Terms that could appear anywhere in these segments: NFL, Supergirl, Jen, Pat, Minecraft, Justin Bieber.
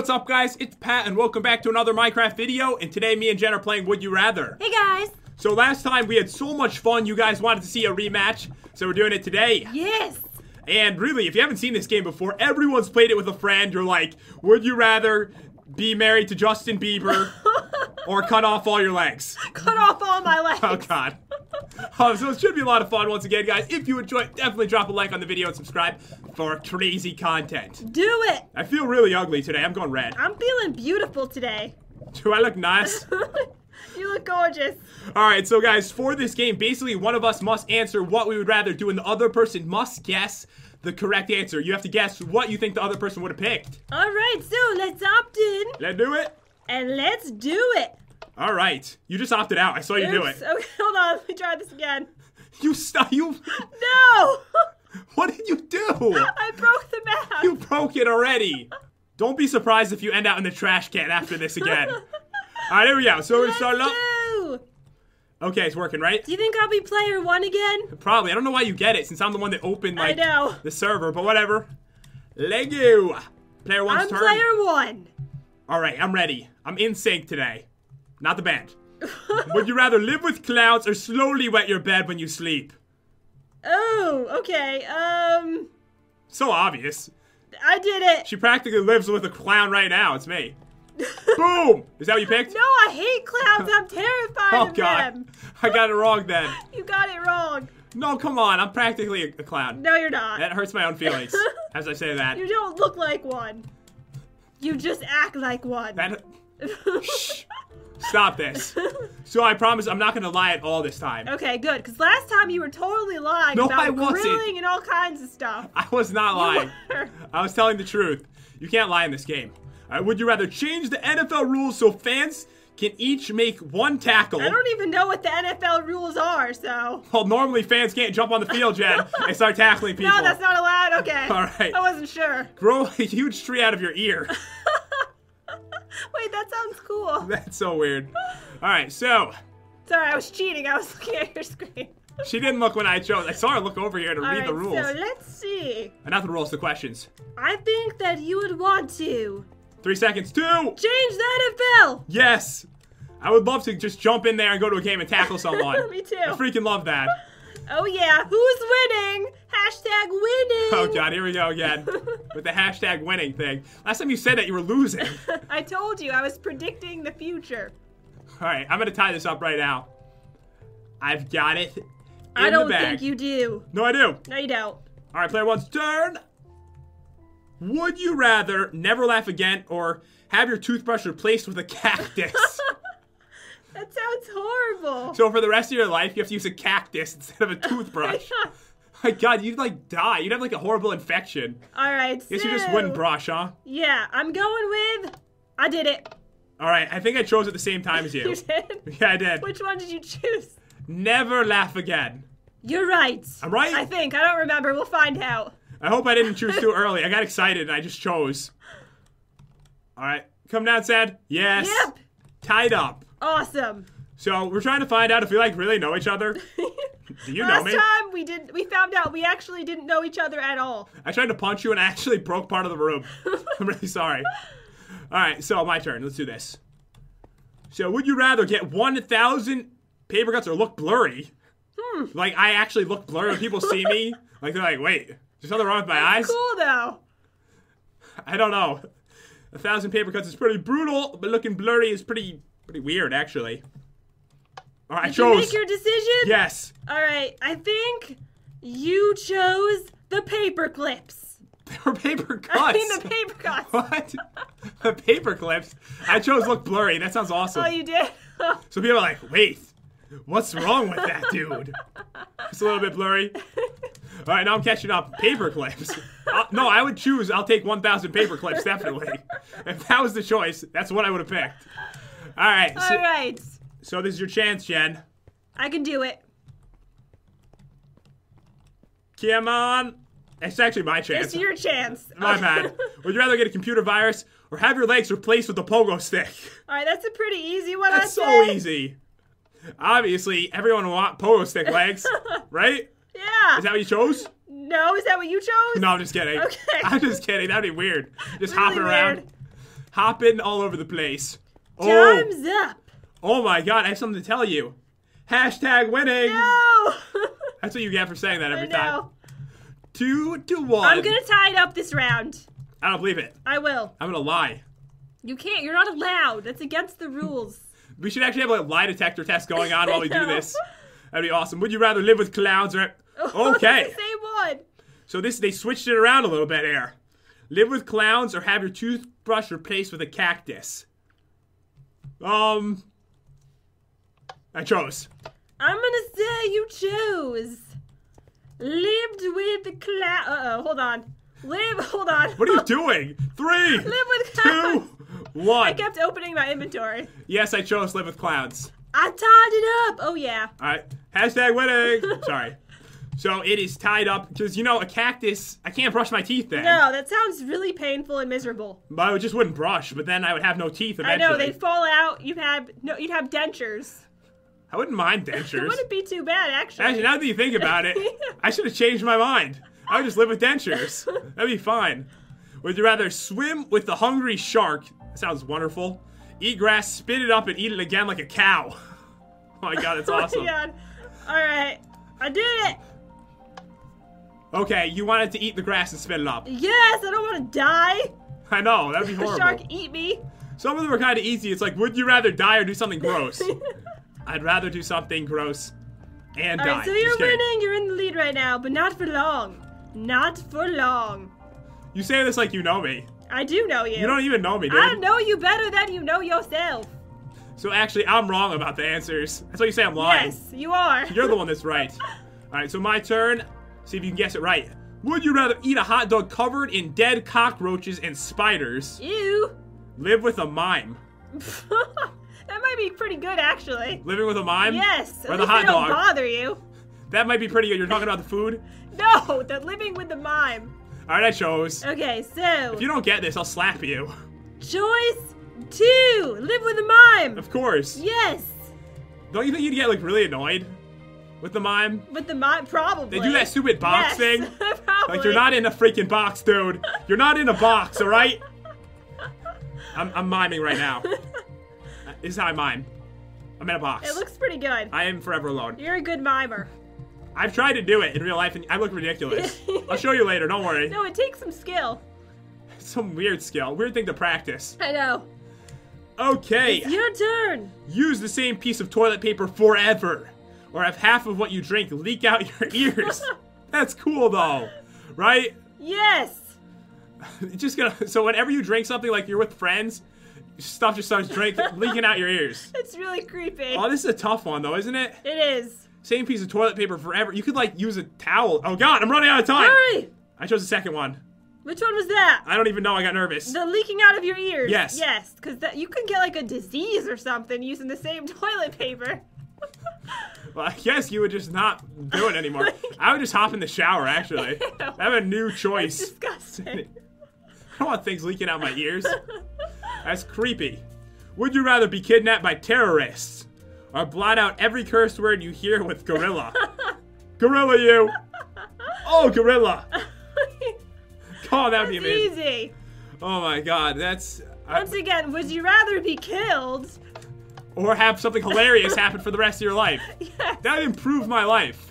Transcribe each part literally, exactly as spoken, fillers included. what's up, guys? It's Pat, and welcome back to another Minecraft video. And today, me and Jen are playing Would You Rather. Hey, guys. So last time, we had so much fun, you guys wanted to see a rematch. So we're doing it today. Yes. And really, if you haven't seen this game before, everyone's played it with a friend. You're like, would you rather be married to Justin Bieber or cut off all your legs? Cut off all my legs. Oh, God. Um, so it should be a lot of fun once again, guys. If you enjoy it, definitely drop a like on the video and subscribe for crazy content. Do it! I feel really ugly today. I'm going red. I'm feeling beautiful today. Do I look nice? You look gorgeous. Alright, so guys, for this game, basically one of us must answer what we would rather do and the other person must guess the correct answer. You have to guess what you think the other person would have picked. Alright, so let's opt in. Let's do it. And let's do it. All right, you just opted out. I saw you Oops. do it. Okay, hold on. Let me try this again. You stop. You. No. What did you do? I broke the map. You broke it already. Don't be surprised if you end out in the trash can after this again. All right, here we go. So we're starting up. Okay, it's working, right? Do you think I'll be player one again? Probably. I don't know why you get it since I'm the one that opened like I know. the server, but whatever. Lego. Player one's I'm turn. I'm player one. All right, I'm ready. I'm in sync today. Not the band. Would you rather live with clouds or slowly wet your bed when you sleep? Oh, okay. Um. So obvious. I did it. She practically lives with a clown right now. It's me. Boom! Is that what you picked? No, I hate clowns. I'm terrified oh, of God. them. I got it wrong then. You got it wrong. No, come on. I'm practically a, a clown. No, you're not. That hurts my own feelings as I say that. You don't look like one. You just act like one. That... Shh. Stop this. So I promise I'm not going to lie at all this time. Okay, good. Because last time you were totally lying no, about I wasn't. grilling and all kinds of stuff. I was not lying. I was telling the truth. You can't lie in this game. Right, would you rather change the N F L rules so fans can each make one tackle? I don't even know what the N F L rules are, so. Well, normally fans can't jump on the field, Jen, and start tackling people. No, that's not allowed. Okay. All right. I wasn't sure. Grow a huge tree out of your ear. Wait, that sounds cool. That's so weird. All right, so. Sorry, I was cheating. I was looking at your screen. She didn't look when I chose. I saw her look over here to read the rules. All right, so let's see. And not the rules, the questions. I think that you would want to. Three seconds. Two. Change the N F L. Yes. I would love to just jump in there and go to a game and tackle someone. Me too. I freaking love that. Oh, yeah. Who's winning? Hashtag winning. Oh, God. Here we go again with the hashtag winning thing. Last time you said that, you were losing. I told you. I was predicting the future. All right. I'm going to tie this up right now. I've got it in I don't the bag. think you do. No, I do. No, you don't. All right. Player one's turn. Would you rather never laugh again or have your toothbrush replaced with a cactus? That sounds horrible. So for the rest of your life, you have to use a cactus instead of a toothbrush. Yeah. My God, you'd like die. You'd have like a horrible infection. All right, so. Guess you just wouldn't brush, huh? Yeah, I'm going with, I did it. All right, I think I chose at the same time as you. You did? Yeah, I did. Which one did you choose? Never laugh again. You're right. I'm right? I think, I don't remember. We'll find out. I hope I didn't choose too early. I got excited and I just chose. All right, come down, Sad. Yes. Yep. Tied up. Awesome. So we're trying to find out if we like really know each other. Do you Last know me? Last time we did, we found out we actually didn't know each other at all. I tried to punch you and I actually broke part of the room. I'm really sorry. All right, so my turn. Let's do this. So would you rather get one thousand paper cuts or look blurry? Hmm. Like I actually look blurry when people see me. Like they're like, wait, there's something wrong with my That's eyes? Cool though. I don't know. A thousand paper cuts is pretty brutal, but looking blurry is pretty... Pretty weird, actually. All right, Did I chose. You make your decision? Yes. All right, I think you chose the paper clips. They were paper cuts. I mean the paper cuts. What? The paper clips? I chose look blurry. That sounds awesome. Oh, you did? So people are like, wait, what's wrong with that dude? It's a little bit blurry. All right, now I'm catching up. Paper clips. I'll, no, I would choose. I'll take one thousand paper clips, definitely. If that was the choice, that's what I would have picked. All right. All so, right. So this is your chance, Jen. I can do it. Come on. It's actually my chance. It's your chance. My bad. Would you rather get a computer virus or have your legs replaced with a pogo stick? All right, that's a pretty easy one. That's I so think. easy. Obviously, everyone wants pogo stick legs, right? Yeah. Is that what you chose? No, is that what you chose? No, I'm just kidding. Okay. I'm just kidding. That'd be weird. Just really hopping weird. around. hopping all over the place. Time's oh. up. Oh my god, I have something to tell you. Hashtag winning. No. That's what you get for saying that every I know. time. Two to one. I'm gonna tie it up this round. I don't believe it. I will. I'm gonna lie. You can't. You're not allowed. That's against the rules. We should actually have a lie detector test going on while we do this. That'd be awesome. Would you rather live with clowns or... Okay. Same one. So this, they switched it around a little bit here. Live with clowns or have your toothbrush replaced with a cactus. Um... I chose. I'm gonna say you chose. Lived with the clown... Uh-oh, hold on. Live... Hold on. What are you doing? Three! Live with clowns! Two! One. I kept opening my inventory. Yes, I chose live with clowns. I tied it up. Oh, yeah. All right. Hashtag winning. Sorry. So it is tied up because, you know, a cactus, I can't brush my teeth then. No, that sounds really painful and miserable. But I just wouldn't brush, but then I would have no teeth eventually. I know. They'd fall out. You'd have, no, you'd have dentures. I wouldn't mind dentures. It wouldn't be too bad, actually. Actually, now that you think about it, I should have changed my mind. I would just live with dentures. That'd be fine. Would you rather swim with the hungry shark? Sounds wonderful. Eat grass, spit it up, and eat it again like a cow. Oh my god, that's awesome. Oh my god. Alright. I did it! Okay, you wanted to eat the grass and spit it up. Yes, I don't want to die. I know, that'd be horrible. The shark eat me. Some of them are kind of easy. It's like, would you rather die or do something gross? I'd rather do something gross and All die. Alright, so you're winning. You're in the lead right now, but not for long. Not for long. You say this like you know me. I do know you. You don't even know me, dude. I know you better than you know yourself. So actually, I'm wrong about the answers. That's why you say I'm lying. Yes, you are. You're the one that's right. All right, so my turn. See if you can guess it right. Would you rather eat a hot dog covered in dead cockroaches and spiders? Ew. Live with a mime. That might be pretty good, actually. Living with a mime? Yes. Or the hot dog. Don't bother you. That might be pretty good. You're talking about the food? No, the living with the mime. All right, I chose. Okay, so... If you don't get this, I'll slap you. Choice two. Live with a mime. Of course. Yes. Don't you think you'd get, like, really annoyed with the mime? With the mime? Probably. They do that stupid box yes, thing. Probably. Like, you're not in a freaking box, dude. You're not in a box, all right? I'm, I'm miming right now. This is how I mime. I'm in a box. It looks pretty good. I am forever alone. You're a good mimer. I've tried to do it in real life, and I look ridiculous. I'll show you later. Don't worry. No, it takes some skill. Some weird skill. Weird thing to practice. I know. Okay. It's your turn. Use the same piece of toilet paper forever, or have half of what you drink leak out your ears. That's cool, though, right? Yes. Just gonna. So whenever you drink something, like you're with friends, stuff just starts drinking, leaking out your ears. It's really creepy. Oh, this is a tough one, though, isn't it? It is. Same piece of toilet paper forever. You could, like, use a towel. Oh, God, I'm running out of time. Hurry! I chose the second one. Which one was that? I don't even know. I got nervous. The leaking out of your ears. Yes. Yes, because you could get, like, a disease or something using the same toilet paper. Well, I guess you would just not do it anymore. Like, I would just hop in the shower, actually. Ew. I have a new choice. That's disgusting. I don't want things leaking out my ears. That's creepy. Would you rather be kidnapped by terrorists? Or blot out every curse word you hear with gorilla. Gorilla, you! Oh, gorilla! Oh, that would be amazing. Easy. Oh my god, that's... Once I, again, would you rather be killed? Or have something hilarious happen for the rest of your life. Yes. That would improve my life.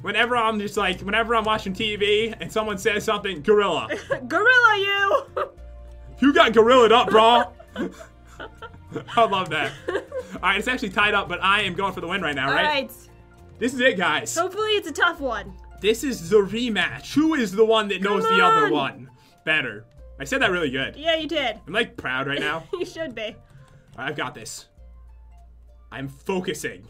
Whenever I'm just like, whenever I'm watching T V and someone says something, gorilla. Gorilla, you! You got gorillaed up, bro! I love that. All right, it's actually tied up, but I am going for the win right now, right? All right. This is it, guys. Hopefully it's a tough one. This is the rematch. Who is the one that Come knows on. the other one better? I said that really good. Yeah, you did. I'm, like, proud right now. You should be. All right, I've got this. I'm focusing.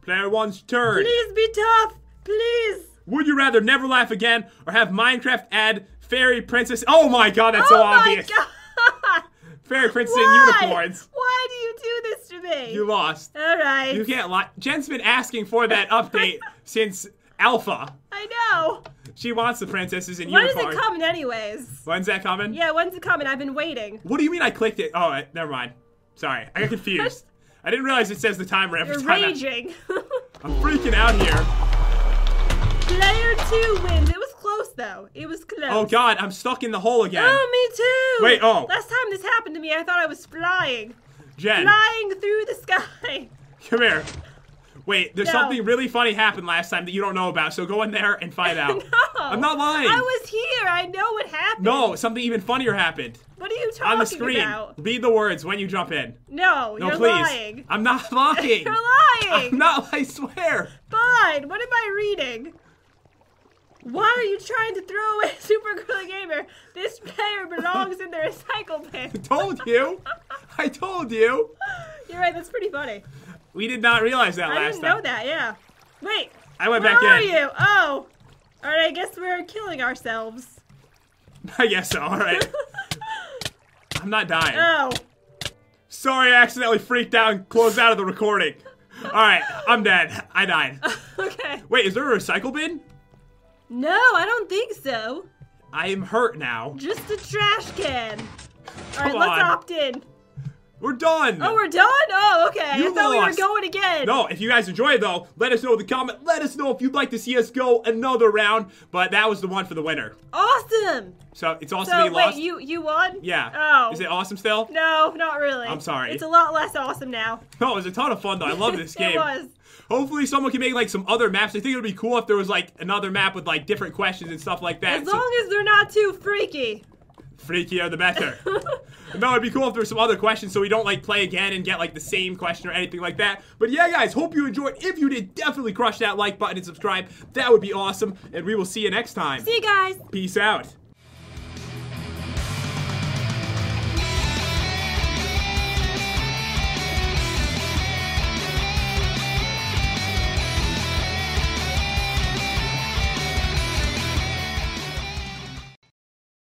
Player one's turn. Please be tough. Please. Would you rather never laugh again or have Minecraft add fairy princess? Oh, my God. That's oh so obvious. Oh, my God. Fairy princess Why? and unicorns. Why do you do this to me? You lost. All right. You can't lie. Jen's been asking for that update since Alpha. I know. She wants the princesses and unicorns. When is it coming anyways? When's that coming? Yeah, when's it coming? I've been waiting. What do you mean I clicked it? Oh, never mind. Sorry. I got confused. I didn't realize it says the timer every You're time. You're raging. I... I'm freaking out here. Player two wins. It was close, though. It was close. Oh, God. I'm stuck in the hole again. Oh, me too. Wait, oh. Last time this happened to me, I thought I was flying. Jen. Flying through the sky. Come here. Wait, there's no. something really funny happened last time that you don't know about, so go in there and find out. No. I'm not lying. I was here. I know what happened. No, something even funnier happened. What are you talking about? On the screen. About? Read the words when you jump in. No, no you're please. lying. I'm not lying. You're lying. I'm not, I swear. Fine. What am I reading? Why are you trying to throw away Supergirl Gamer? This player belongs in the recycle bin. I told you. I told you. You're right. That's pretty funny. We did not realize that I last time. I didn't know that, yeah. Wait. I went back in. Where are you? Oh. All right, I guess we're killing ourselves. I guess so, all right. I'm not dying. Oh. Sorry, I accidentally freaked out and closed out of the recording. All right, I'm dead. I died. Okay. Wait, is there a recycle bin? No, I don't think so. I am hurt now. Just a trash can. All right, let's opt in. We're done! Oh, we're done? Oh, okay. You I thought lost. we were going again. No, if you guys enjoyed, though, let us know in the comment. Let us know if you'd like to see us go another round, but that was the one for the winner. Awesome! So, it's awesome so, that you wait, lost? you, you won? Yeah. Oh. Is it awesome still? No, not really. I'm sorry. It's a lot less awesome now. No, it was a ton of fun, though. I love this game. It was. Hopefully, someone can make, like, some other maps. I think it would be cool if there was, like, another map with, like, different questions and stuff like that. As so long as they're not too freaky. Freakier the better. No, it'd be cool if there were some other questions so we don't like play again and get like the same question or anything like that. But yeah, guys, hope you enjoyed. If you did, definitely crush that like button and subscribe. That would be awesome. And we will see you next time. See you guys. Peace out.